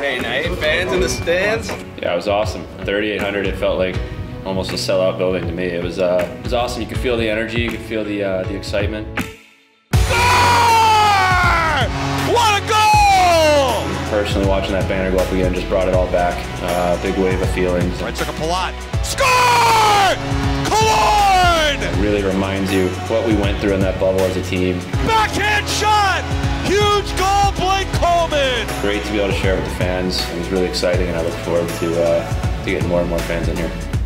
Hey, 98 fans in the stands. Yeah, it was awesome. 3,800, it felt like almost a sellout building to me. It was awesome. You could feel the energy, you could feel the excitement. Score! What a goal! Personally, watching that banner go up again just brought it all back. Big wave of feelings. Right, took a Palat. Score! Killorn! It really reminds you what we went through in that bubble as a team. Backhand shot! Huge goal, Blake Coleman! Great to be able to share with the fans. It was really exciting, and I look forward to getting more and more fans in here.